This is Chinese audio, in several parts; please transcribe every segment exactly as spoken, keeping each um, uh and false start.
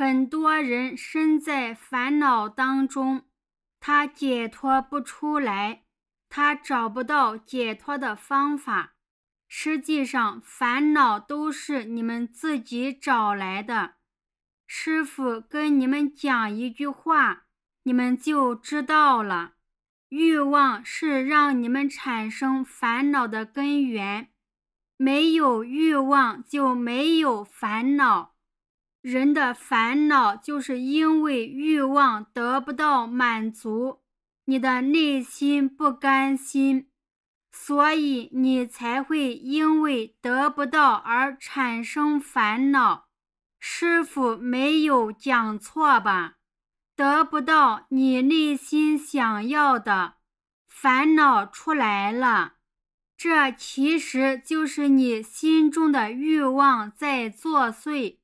很多人身在烦恼当中，他解脱不出来，他找不到解脱的方法。实际上，烦恼都是你们自己找来的。师父跟你们讲一句话，你们就知道了。欲望是让你们产生烦恼的根源，没有欲望就没有烦恼。人的烦恼就是因为欲望得不到满足，你的内心不甘心，所以你才会因为得不到而产生烦恼。师父没有讲错吧？得不到你内心想要的，烦恼出来了，这其实就是你心中的欲望在作祟。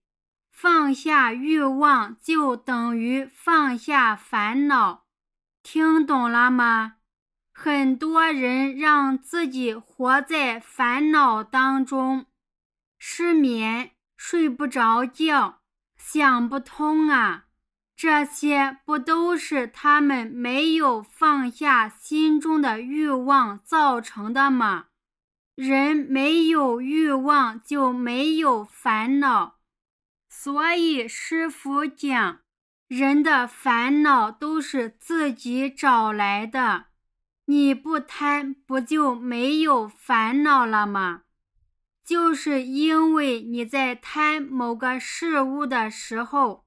放下欲望就等于放下烦恼，听懂了吗？很多人让自己活在烦恼当中，失眠、睡不着觉、想不通啊，这些不都是他们没有放下心中的欲望造成的吗？人没有欲望就没有烦恼。所以师父讲，人的烦恼都是自己找来的，你不贪不就没有烦恼了吗？就是因为你在贪某个事物的时候，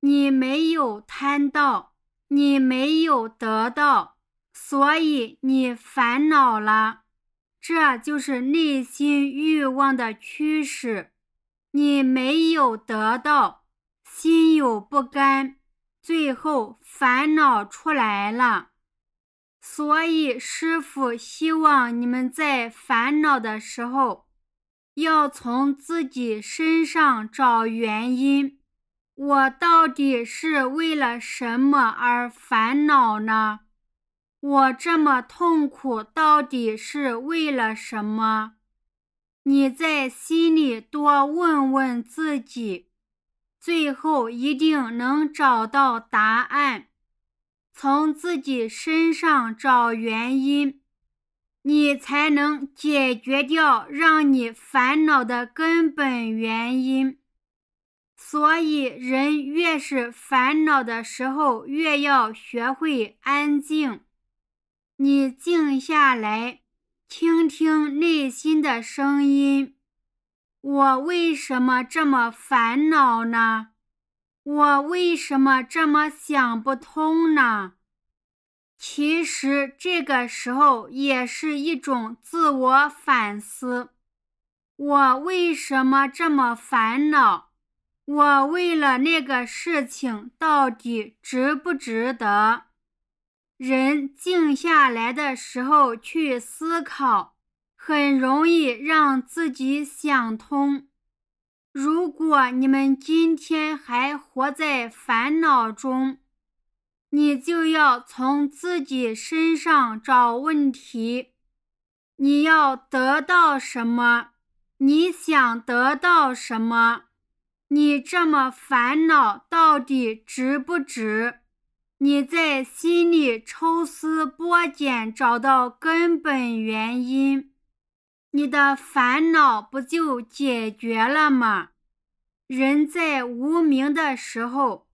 你没有贪到，你没有得到，所以你烦恼了，这就是内心欲望的驱使。你没有得到，心有不甘，最后烦恼出来了。所以师父希望你们在烦恼的时候，要从自己身上找原因。我到底是为了什么而烦恼呢？我这么痛苦到底是为了什么？你在心里多问问自己，最后一定能找到答案。从自己身上找原因，你才能解决掉让你烦恼的根本原因。所以人越是烦恼的时候，越要学会安静。你静下来，听听内心的声音，我为什么这么烦恼呢？我为什么这么想不通呢？其实这个时候也是一种自我反思。我为什么这么烦恼？我为了那个事情到底值不值得？人静下来的时候去思考，很容易让自己想通。如果你们今天还活在烦恼中，你就要从自己身上找问题。你要得到什么？你想得到什么？你这么烦恼到底值不值？你在心里抽丝剥茧，找到根本原因，你的烦恼不就解决了吗？人在无明的时候，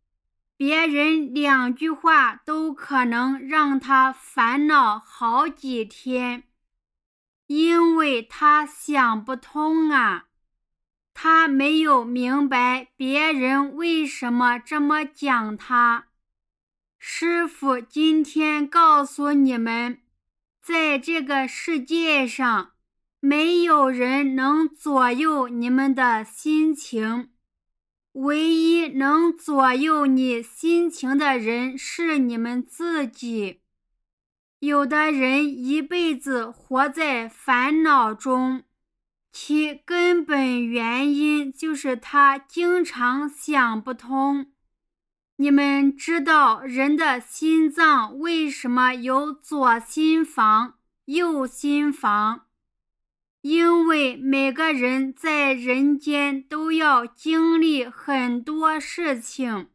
别人两句话都可能让他烦恼好几天，因为他想不通啊，他没有明白别人为什么这么讲他。师父今天告诉你们，在这个世界上，没有人能左右你们的心情，唯一能左右你心情的人是你们自己。有的人一辈子活在烦恼中，其根本原因就是他经常想不通。你们知道人的心脏为什么有左心房、右心房？因为每个人在人间都要经历很多事情。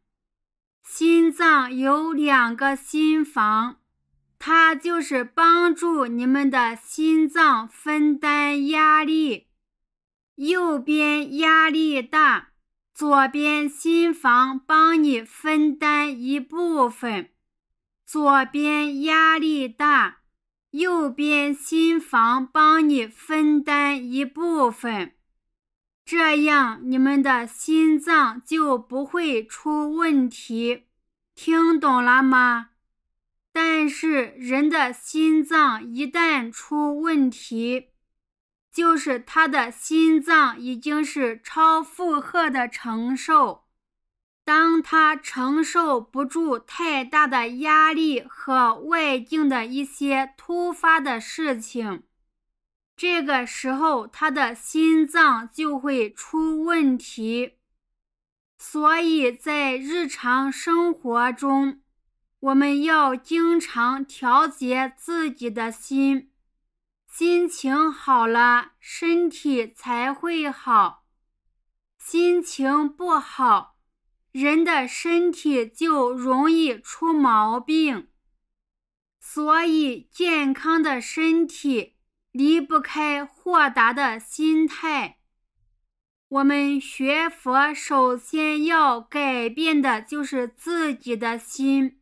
心脏有两个心房，它就是帮助你们的心脏分担压力。右边压力大，左边心房帮你分担一部分。左边压力大，右边心房帮你分担一部分，这样你们的心脏就不会出问题，听懂了吗？但是人的心脏一旦出问题，就是他的心脏已经是超负荷的承受，当他承受不住太大的压力和外境的一些突发的事情，这个时候他的心脏就会出问题。所以在日常生活中，我们要经常调节自己的心，心情好了，身体才会好。心情不好，人的身体就容易出毛病，所以健康的身体离不开豁达的心态。我们学佛首先要改变的就是自己的心，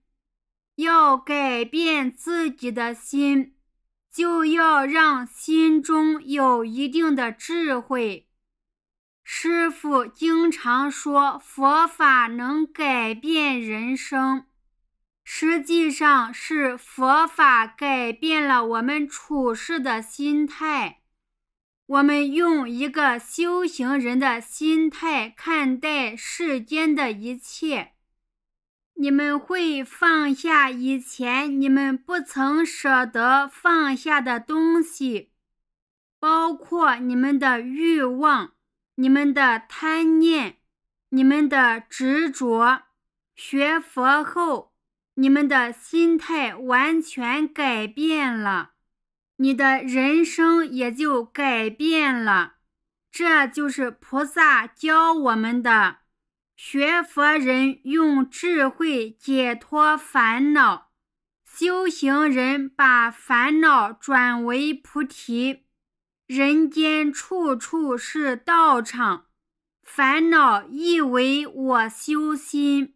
要改变自己的心，就要让心中有一定的智慧。师父经常说佛法能改变人生，实际上是佛法改变了我们处事的心态。我们用一个修行人的心态看待世间的一切，你们会放下以前你们不曾舍得放下的东西，包括你们的欲望、你们的贪念、你们的执着。学佛后，你们的心态完全改变了，你的人生也就改变了。这就是菩萨教我们的，学佛人用智慧解脱烦恼，修行人把烦恼转为菩提。人间处处是道场，烦恼亦为我修心。